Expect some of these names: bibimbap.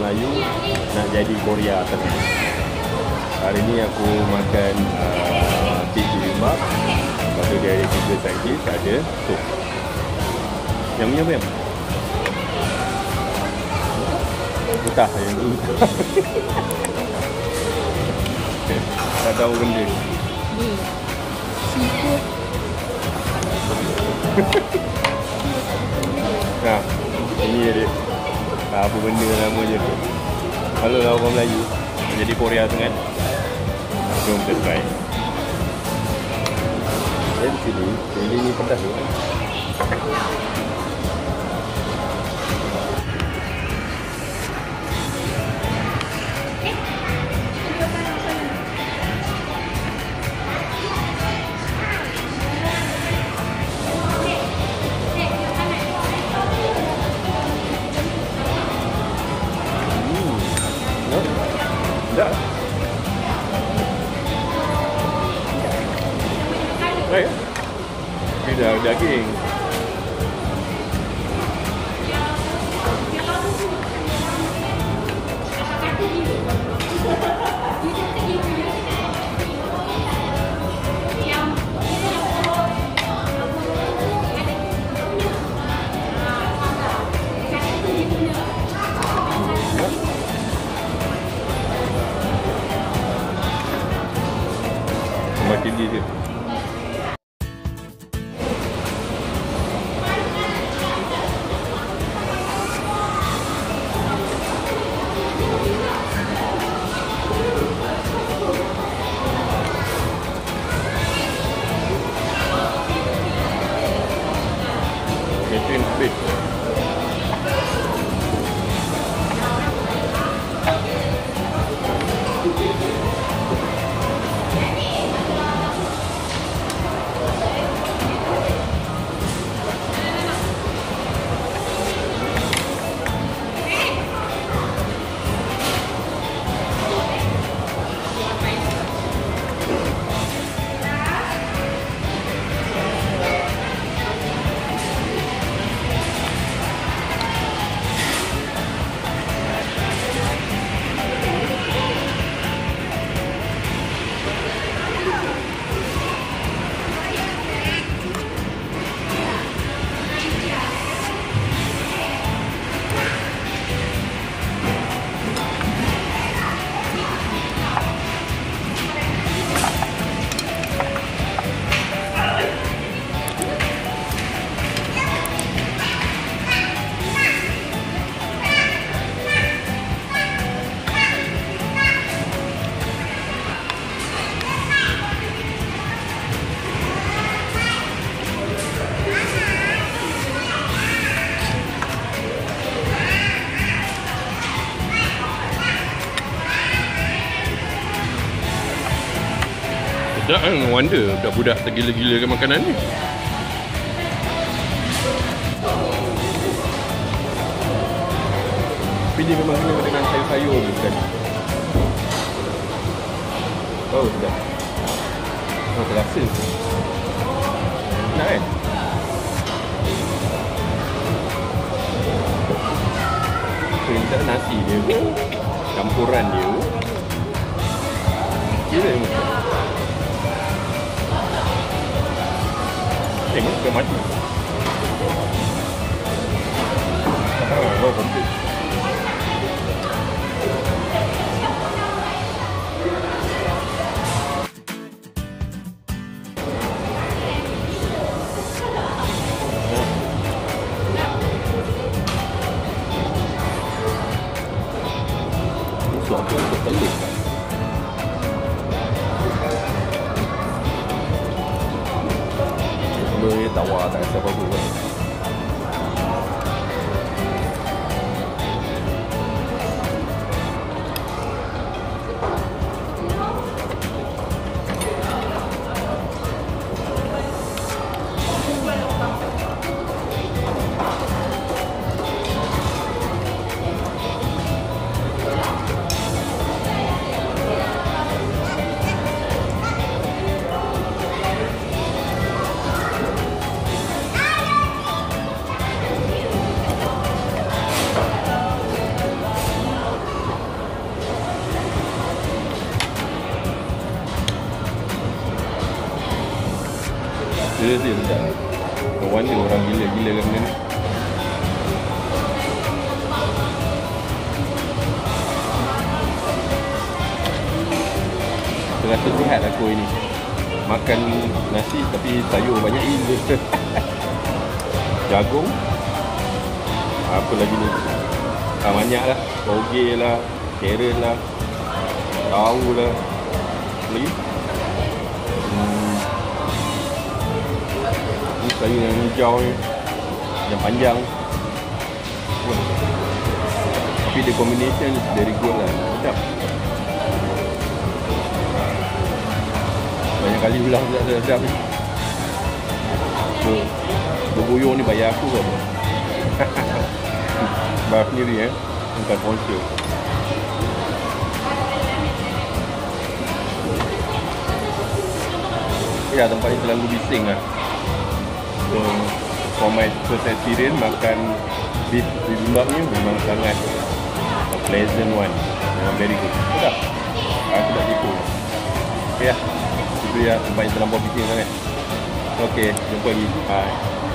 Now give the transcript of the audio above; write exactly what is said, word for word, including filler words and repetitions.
Melayu nak jadi Korea Tengah. Hari ni aku makan uh, bibimbap. Lepas tu dia ada tiga sakit, ada sup. Yang punya apa yang? Entah yang tu. Tak tahu benda. Ni seafood. Nah, ini dia. Nah, apa benda namanya tu. Kalau lah orang Melayu jadi Korea Tengah. Jom kita try. Dan sini, sini ni pedas tu. Baik. Ini dah daging. Makin dia. Tak kan, wonder budak-budak tergila-gila kan makanan ni. Tapi dia memang kena dengan sayur-sayur tu sekali. Oh, sedap. Oh, terasa. Enak kan? So, kita nasi dia tu, campuran dia tu. Kira macam tengok dia mati. Oh, oh, komplit. Suatu untuk telur kan? Boleh tawar tak rasa apa-apa pun. Dia sedap. Kawan dia orang gila-gila kan benda ni. Terasa sihat aku ini. Makan nasi tapi sayur banyak ini. Jagung. Apa lagi ni? Ah, banyak lah. Toge lah. Carrot lah. Tahu lah. Lagi? Sayur yang hijau ni, yang panjang. Wah. Tapi the combination is very good lah. Sedap. Banyak kali ulang pula sedap-sedap ni. So, berbuyung ni bayar aku kot. Bayar sendiri eh. Bukan sponsor. Ya, tempat ni terlalu bising lah. So, for my first experience, makan beef bibimbap ni memang sangat a pleasant one. Memang very good. Sedap. Aku tak tipu. Okay lah. Itu ya, tempat yang terlampau bikin sangat. Okay, jumpa lagi. Bye.